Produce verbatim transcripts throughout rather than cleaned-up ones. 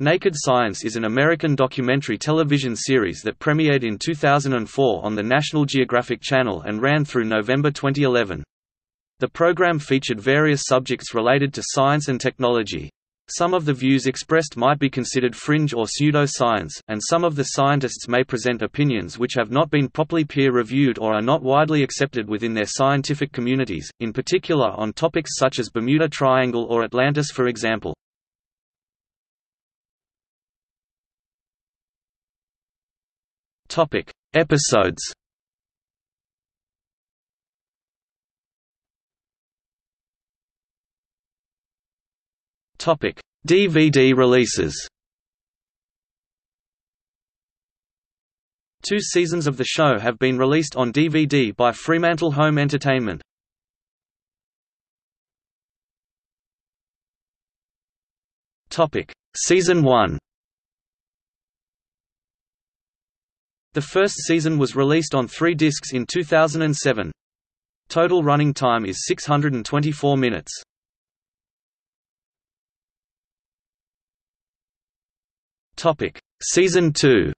Naked Science is an American documentary television series that premiered in two thousand four on the National Geographic Channel and ran through November twenty eleven. The program featured various subjects related to science and technology. Some of the views expressed might be considered fringe or pseudo-science, and some of the scientists may present opinions which have not been properly peer-reviewed or are not widely accepted within their scientific communities, in particular on topics such as Bermuda Triangle or Atlantis, for example. Topic: Episodes. Topic: D V D releases. Two seasons of the show have been released on D V D by Fremantle Home Entertainment. Topic: Season one. The first season was released on three discs in two thousand seven. Total running time is six hundred twenty-four minutes. Topic: Season two.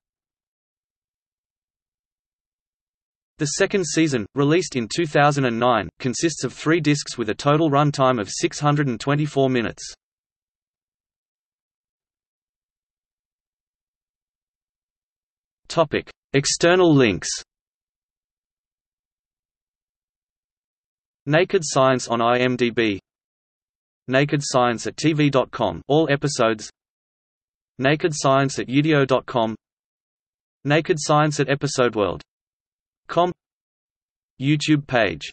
The second season, released in two thousand nine, consists of three discs with a total run time of six hundred twenty-four minutes. Topic: External links. Naked Science on IMDb. Naked Science at T V dot com, all episodes. Naked Science at Udeo dot com. Naked Science at Episode World dot com. YouTube page.